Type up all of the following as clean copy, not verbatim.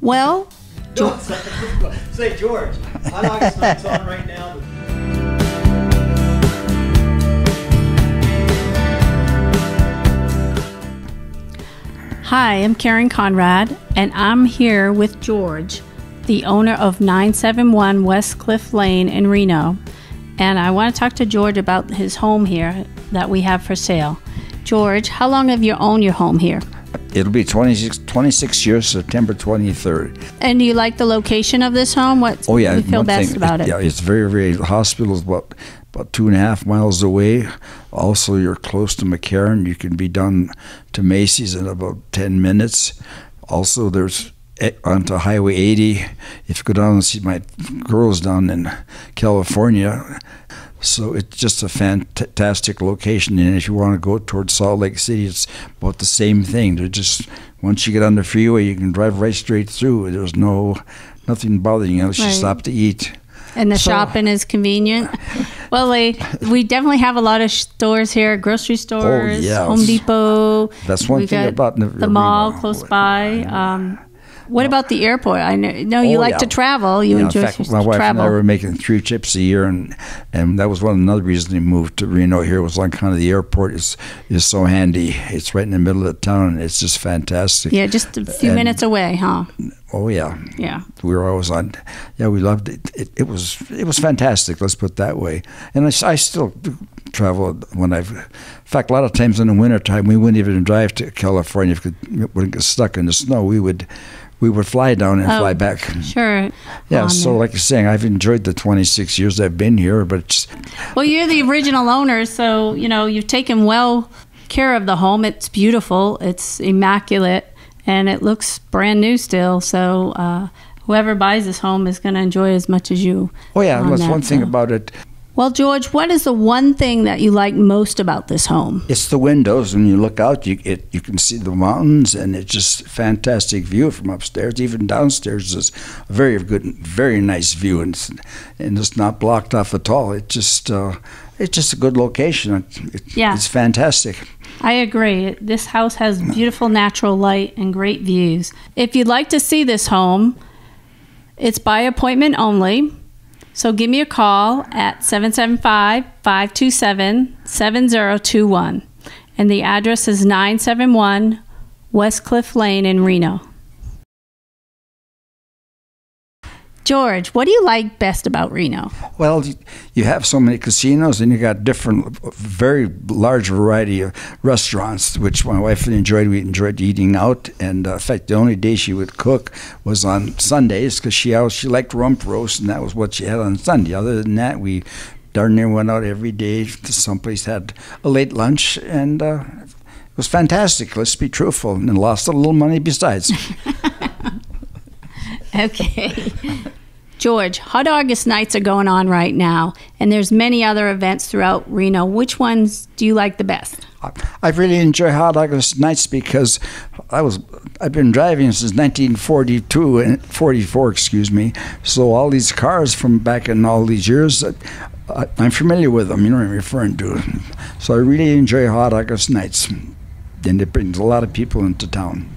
Well, no, it's not the first say George. Hot August Nights on right now. Hi, I'm Karen Conrad, and I'm here with George, the owner of 971 West Cliff Lane in Reno. And I want to talk to George about his home here that we have for sale. George, how long have you owned your home here? It'll be 26 years, September 23rd. And do you like the location of this home? What oh yeah, you feel best about it? Yeah, it's very, very hospital's about 2.5 miles away. Also, you're close to McCarran. You can be done to Macy's in about 10 minutes. Also, there's onto Highway 80. If you go down and see my girls down in California. So it's just a fantastic location, and if you want to go towards Salt Lake City, it's about the same thing. They're just, once you get on the freeway, you can drive right straight through. There's nothing bothering you unless you stop to eat. And the shopping is convenient. Well, we definitely have a lot of stores here, grocery stores, Home Depot. That's one thing about the mall close by. What about the airport? I know you like to travel. You enjoy travel. In fact, my wife and I were making 3 trips a year, and that was another reason we moved to Reno. Here was like kind of the airport is so handy. It's right in the middle of the town, and it's just fantastic. Yeah, just a few minutes away, huh? Oh yeah. Yeah. We were always on. Yeah, we loved it. It was fantastic. Let's put it that way. And I still travel when in fact, a lot of times in the wintertime, we wouldn't even drive to California if we wouldn't get stuck in the snow. We would fly down and fly back. Sure. Yeah, so like you're saying, I've enjoyed the 26 years I've been here, but... Well, you're the original owner, so, you know, you've taken well care of the home. It's beautiful. It's immaculate, and it looks brand new still, so whoever buys this home is going to enjoy it as much as you. Oh, yeah, that's one thing about it. Well, George, what is the one thing that you like most about this home? It's the windows. When you look out, you can see the mountains, and it's just a fantastic view from upstairs. Even downstairs is a very good, very nice view, and it's not blocked off at all. It's just a good location. It's fantastic. I agree. This house has beautiful natural light and great views. If you'd like to see this home, it's by appointment only. So give me a call at 775-527-7021. And the address is 971 West Cliff Lane in Reno. George, what do you like best about Reno? Well, you have so many casinos, and you got different, very large variety of restaurants, which my wife enjoyed. We enjoyed eating out, and in fact, the only day she would cook was on Sundays because she liked rump roast, and that was what she had on Sunday. Other than that, we darn near went out every day to someplace, had a late lunch, and it was fantastic. Let's be truthful, and lost a little money besides. Okay. George, Hot August Nights are going on right now, and there's many other events throughout Reno. Which ones do you like the best? I really enjoy Hot August Nights because I've been driving since 1942 and 44, excuse me. So all these cars from back in all these years, I'm familiar with them. You know what I'm referring to. So I really enjoy Hot August Nights, and it brings a lot of people into town.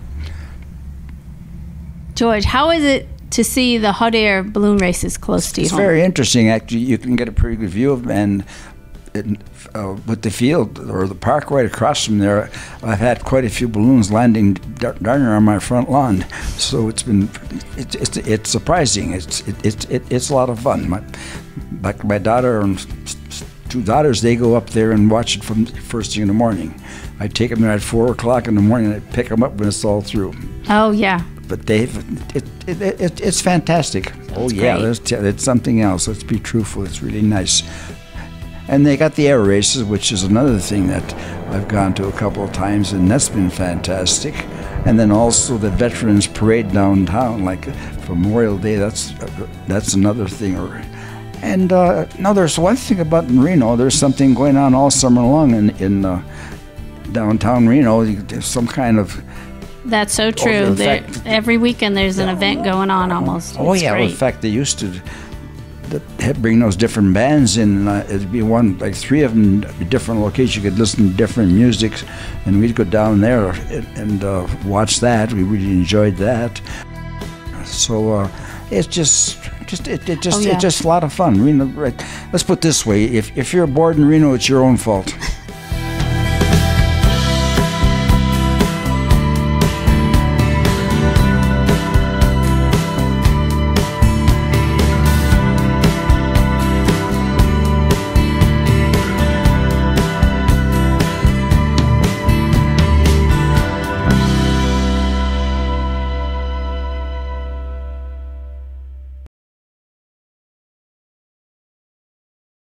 George, how is it to see the hot air balloon races close to you? It's very interesting. Actually, you can get a pretty good view of them, and with the field or the park right across from there, I've had quite a few balloons landing darn near on my front lawn. So it's surprising. It's a lot of fun. My daughter and 2 daughters, they go up there and watch it from first thing in the morning. I take them there at 4 o'clock in the morning, and I pick them up when it's all through. Oh yeah. But it's fantastic. That's it's something else. Let's be truthful. It's really nice. And they got the air races, which is another thing that I've gone to a couple of times, and that's been fantastic. And then also the Veterans Parade downtown, like for Memorial Day. That's another thing. And now there's one thing about Reno. There's something going on all summer long in downtown Reno. There's some kind of That's so true. Every weekend there's an event going on almost. Oh, it's great. Well, in fact, they used to bring those different bands in. It'd be 3 of them, different locations. You could listen to different music, and we'd go down there and watch that. We really enjoyed that. So it's just a lot of fun. Reno, let's put it this way: if you're bored in Reno, it's your own fault.